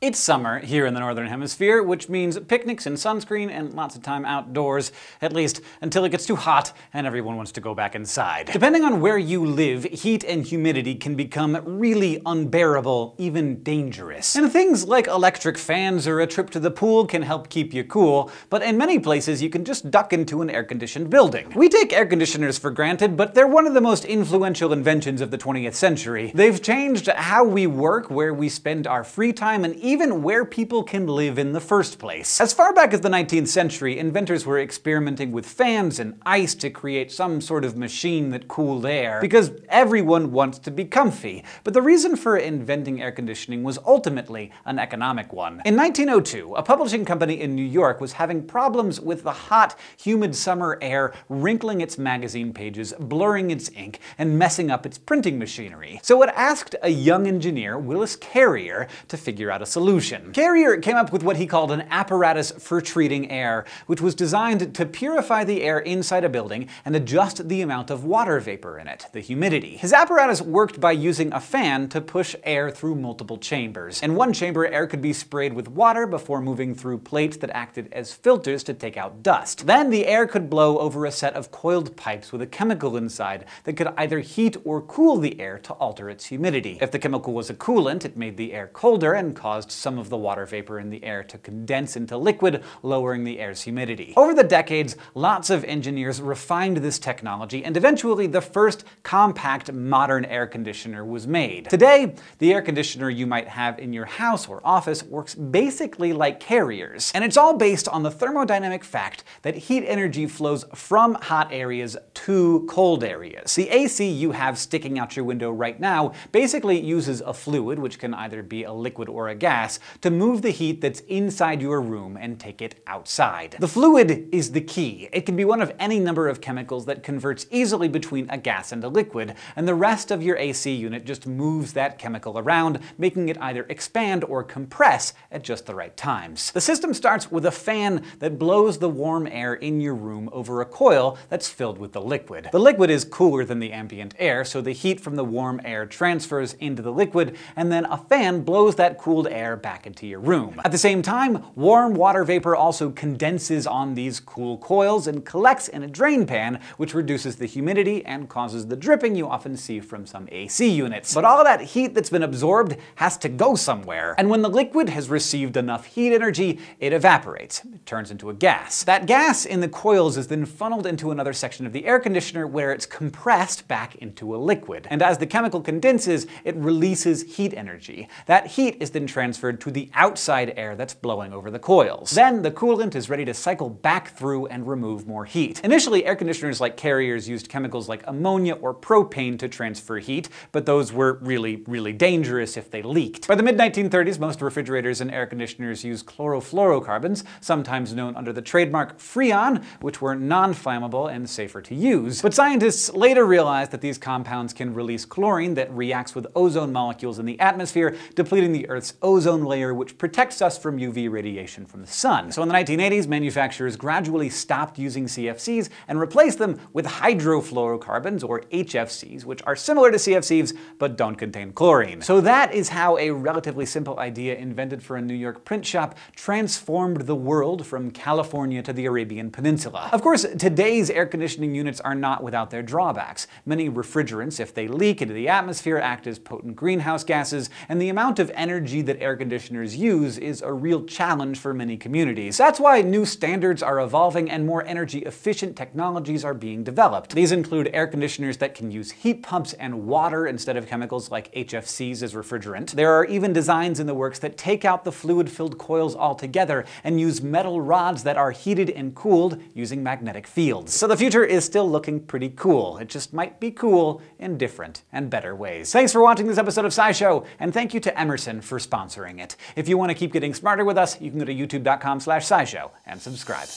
It's summer here in the Northern Hemisphere, which means picnics and sunscreen and lots of time outdoors, at least until it gets too hot and everyone wants to go back inside. Depending on where you live, heat and humidity can become really unbearable, even dangerous. And things like electric fans or a trip to the pool can help keep you cool, but in many places you can just duck into an air-conditioned building. We take air conditioners for granted, but they're one of the most influential inventions of the 20th century. They've changed how we work, where we spend our free time, and even where people can live in the first place. As far back as the 19th century, inventors were experimenting with fans and ice to create some sort of machine that cooled air, because everyone wants to be comfy. But the reason for inventing air conditioning was ultimately an economic one. In 1902, a publishing company in New York was having problems with the hot, humid summer air wrinkling its magazine pages, blurring its ink, and messing up its printing machinery. So it asked a young engineer, Willis Carrier, to figure out a solution. Carrier came up with what he called an apparatus for treating air, which was designed to purify the air inside a building and adjust the amount of water vapor in it, the humidity. His apparatus worked by using a fan to push air through multiple chambers. In one chamber, air could be sprayed with water before moving through plates that acted as filters to take out dust. Then the air could blow over a set of coiled pipes with a chemical inside that could either heat or cool the air to alter its humidity. If the chemical was a coolant, it made the air colder and caused some of the water vapor in the air to condense into liquid, lowering the air's humidity. Over the decades, lots of engineers refined this technology, and eventually the first compact modern air conditioner was made. Today, the air conditioner you might have in your house or office works basically like Carrier's, and it's all based on the thermodynamic fact that heat energy flows from hot areas to cold areas. The AC you have sticking out your window right now basically uses a fluid, which can either be a liquid or a gas, to move the heat that's inside your room and take it outside. The fluid is the key. It can be one of any number of chemicals that converts easily between a gas and a liquid, and the rest of your AC unit just moves that chemical around, making it either expand or compress at just the right times. The system starts with a fan that blows the warm air in your room over a coil that's filled with the liquid. The liquid is cooler than the ambient air, so the heat from the warm air transfers into the liquid, and then a fan blows that cooled air back into your room. At the same time, warm water vapor also condenses on these cool coils and collects in a drain pan, which reduces the humidity and causes the dripping you often see from some AC units. But all that heat that's been absorbed has to go somewhere. And when the liquid has received enough heat energy, it evaporates. It turns into a gas. That gas in the coils is then funneled into another section of the air conditioner where it's compressed back into a liquid. And as the chemical condenses, it releases heat energy. That heat is then transferred to the outside air that's blowing over the coils. Then the coolant is ready to cycle back through and remove more heat. Initially, air conditioners like Carrier's used chemicals like ammonia or propane to transfer heat, but those were really dangerous if they leaked. By the mid-1930s, most refrigerators and air conditioners use chlorofluorocarbons, sometimes known under the trademark Freon, which were non-flammable and safer to use. But scientists later realized that these compounds can release chlorine that reacts with ozone molecules in the atmosphere, depleting the Earth's ozone layer, which protects us from UV radiation from the sun. So in the 1980s, manufacturers gradually stopped using CFCs and replaced them with hydrofluorocarbons, or HFCs, which are similar to CFCs but don't contain chlorine. So that is how a relatively simple idea invented for a New York print shop transformed the world from California to the Arabian Peninsula. Of course, today's air conditioning units are not without their drawbacks. Many refrigerants, if they leak into the atmosphere, act as potent greenhouse gases, and the amount of energy that air conditioners use is a real challenge for many communities. That's why new standards are evolving and more energy-efficient technologies are being developed. These include air conditioners that can use heat pumps and water instead of chemicals like HFCs as refrigerant. There are even designs in the works that take out the fluid-filled coils altogether and use metal rods that are heated and cooled using magnetic fields. So the future is still looking pretty cool. It just might be cool in different and better ways. Thanks for watching this episode of SciShow, and thank you to Emerson for sponsoring it. If you want to keep getting smarter with us, you can go to youtube.com/scishow and subscribe.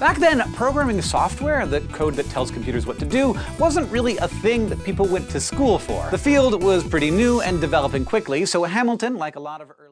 Back then, programming software, the code that tells computers what to do, wasn't really a thing that people went to school for. The field was pretty new and developing quickly, so Hamilton, like a lot of